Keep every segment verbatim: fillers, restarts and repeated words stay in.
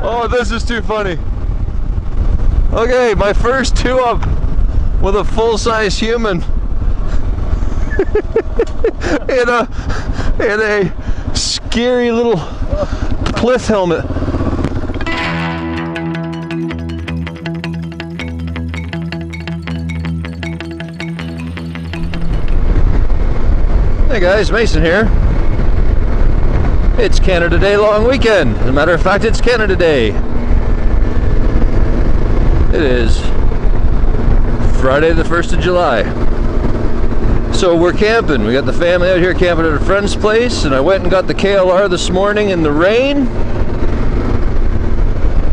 Oh, this is too funny. Okay, my first two up with a full-size human in a in a scary little pith helmet. Hey guys, Mason here. It's Canada Day long weekend. As a matter of fact, it's Canada Day. It is Friday the first of July. So we're camping. We got the family out here camping at a friend's place, and I went and got the K L R this morning in the rain.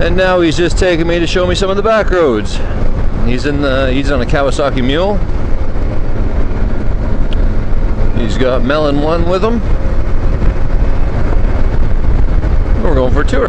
And now he's just taking me to show me some of the back roads. He's in the he's on a Kawasaki Mule. He's got Melon one with him. We're going for a tour.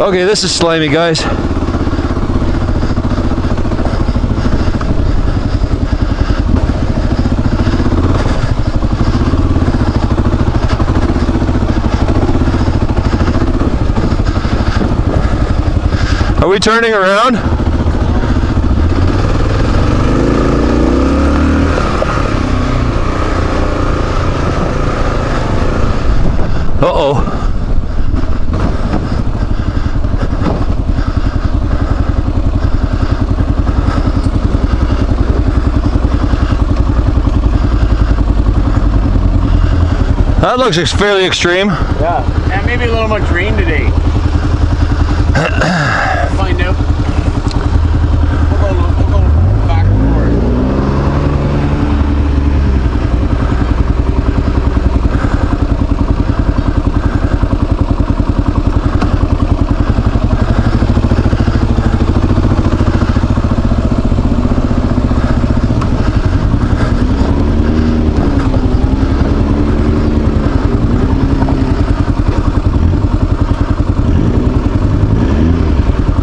Okay, this is slimy, guys. Are we turning around? Uh-oh. That looks fairly extreme. Yeah. And maybe a little much rain today. We'll find out. We'll go, we'll go back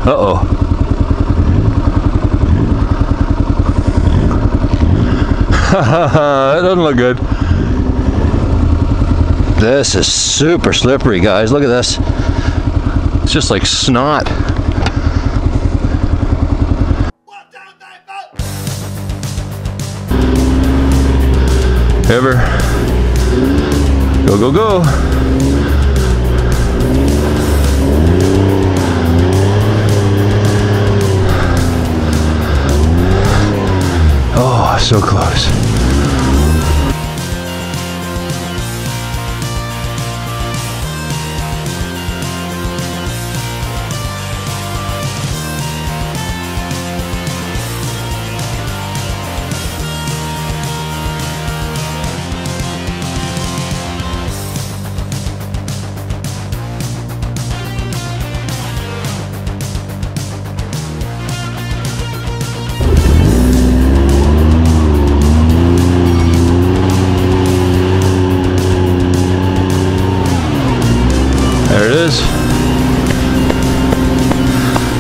Uh-oh. That doesn't look good. This is super slippery, guys. Look at this. It's just like snot. Ever. Go, go, go. Oh, so close.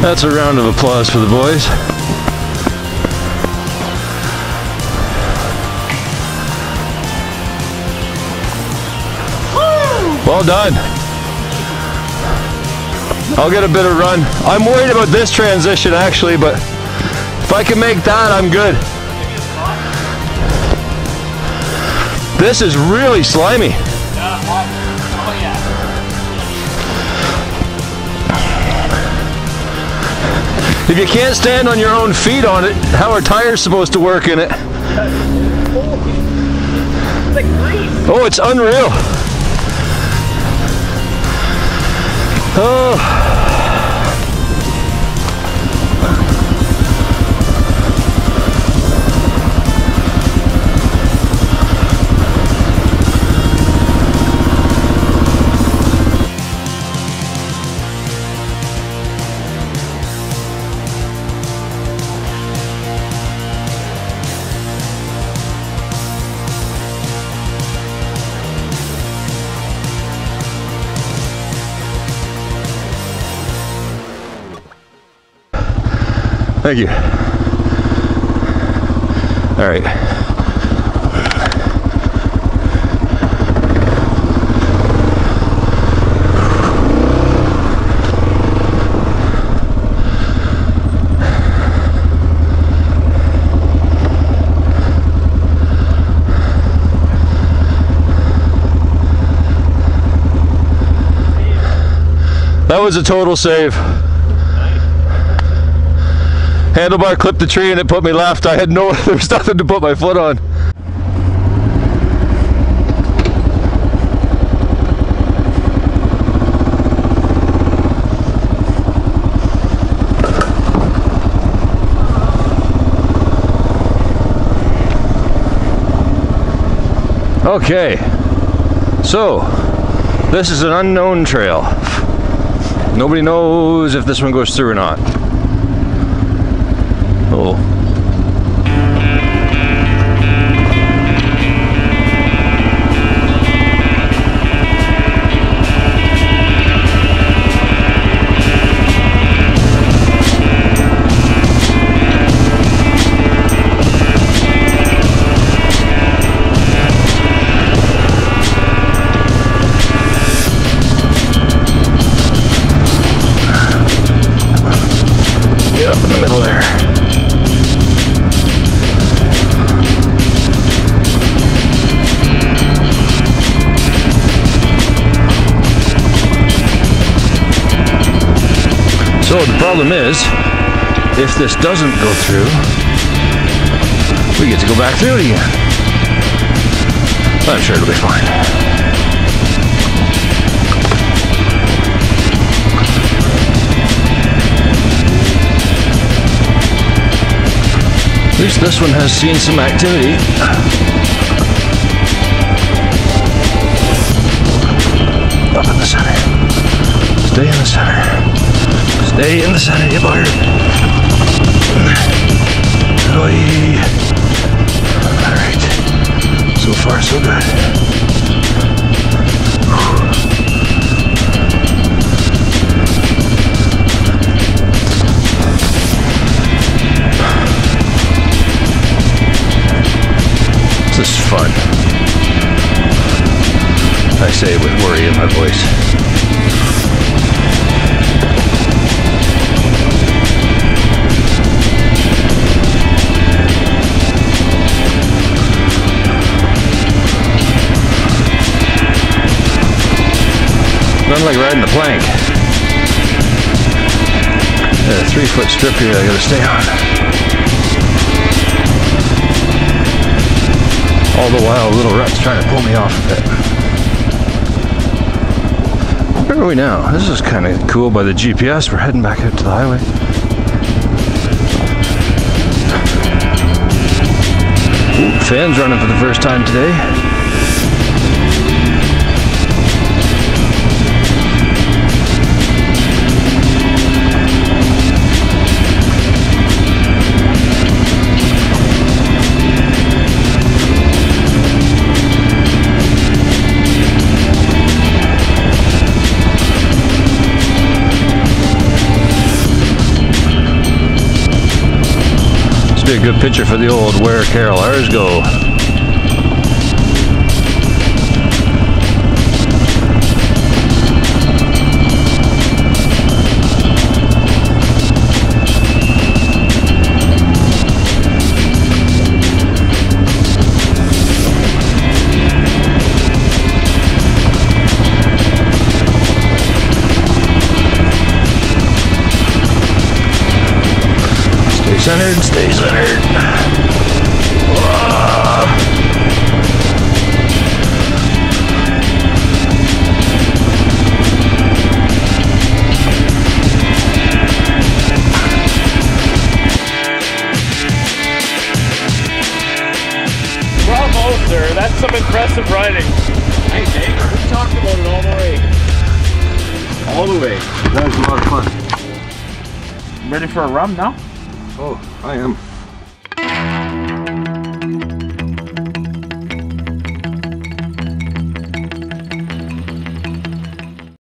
That's a round of applause for the boys. Well done. I'll get a bit of run. I'm worried about this transition actually, but if I can make that, I'm good. This is really slimy. If you can't stand on your own feet on it, how are tires supposed to work in it? Oh, it's unreal. Oh. Thank you. All right. That was a total save. Handlebar clipped the tree and it put me left. I had no, there was nothing to put my foot on. Okay, so this is an unknown trail. Nobody knows if this one goes through or not. Oh. Yep, in the middle there. So the problem is, if this doesn't go through, we get to go back through it again. I'm sure it'll be fine. At least this one has seen some activity. Up in the center. Stay in the center. Stay in the center, you bugger. Alright. So far, so good. This is fun. I say it with worry in my voice. Nothing like riding the plank. Got a three foot strip here I gotta stay on. All the while, little rut's trying to pull me off of it. Where are we now? This is kind of cool by the G P S. We're heading back out to the highway. Ooh, fans running for the first time today. be a good picture for the old where K L Rs go. Centered, stay centered. Bravo, sir. That's some impressive riding. Thanks, Dave. We talked about it all the way. All the way. That was a lot of fun. Ready for a rum now? Oh, I am.